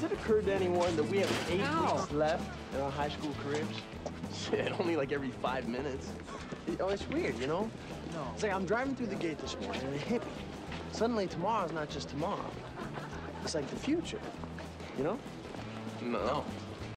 Has it occurred to anyone that we have 8 weeks left in our high school careers? Shit, only like every 5 minutes. Oh, it's weird, you know? No. It's like I'm driving through the gate this morning and a hippie. Suddenly tomorrow's not just tomorrow. It's like the future, you know? No.